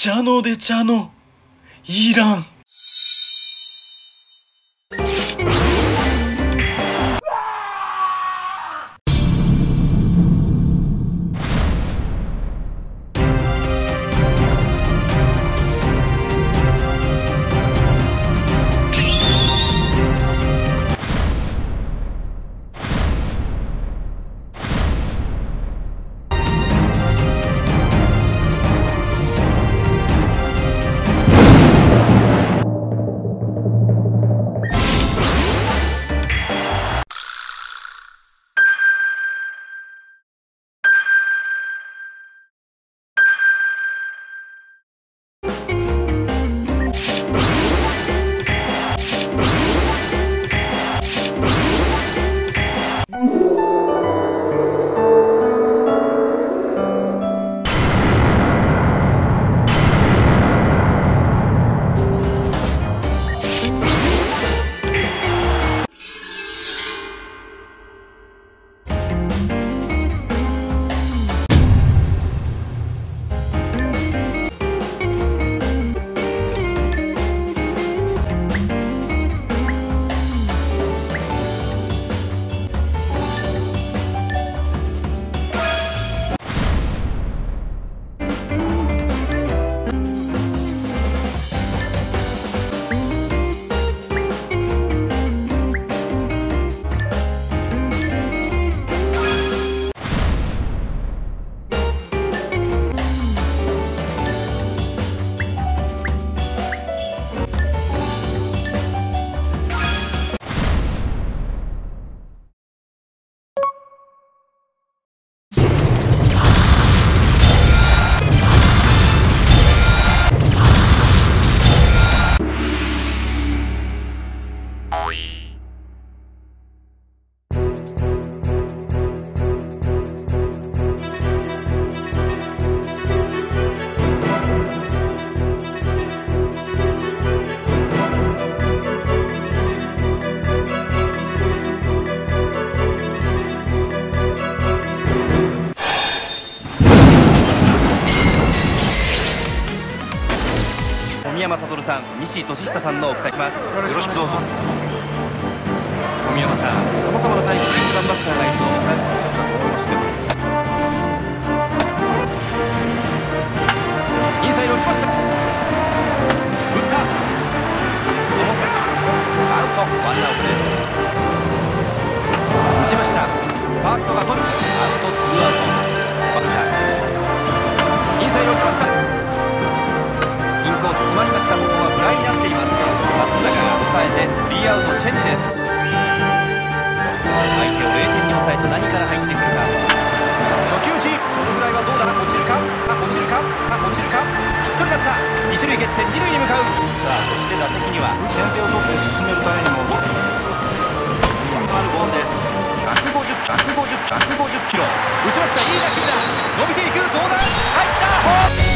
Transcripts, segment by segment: Chano de Chano いらん。小宮山悟さん、西俊久さんのお二人ます。よろしくどうぞ。小宮山さん、さまざまなタイプの一番バッターがいると皆さんおっしゃってます。インサイド落ちました。打った。アウト、ワンアウトです。打ちました。ファーストが取る。アウト、ツーアウト。バッター。インサイド落ちました。決まりました。ここはフライになっています。松坂が抑えてスリーアウトチェンジです。相手を0点に抑えて何から入ってくるか。初球打ち、このフライはどうだ。落ちるか、落ちるか、落ちるか。ヒットになった。一塁決定、二塁に向かう。さあ、そして打席には先手を取って進めるためにも動くあるボールです。150キロ打ちました。いい打球だ。伸びていく。どうだ。入った。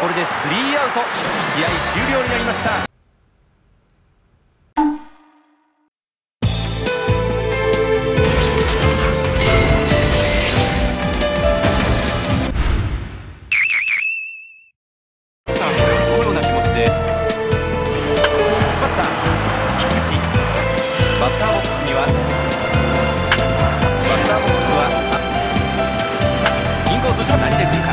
これでスリーアウト。試合終了になりました。バッターボックスはインコースじゃ何で来るか。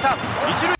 えた。一塁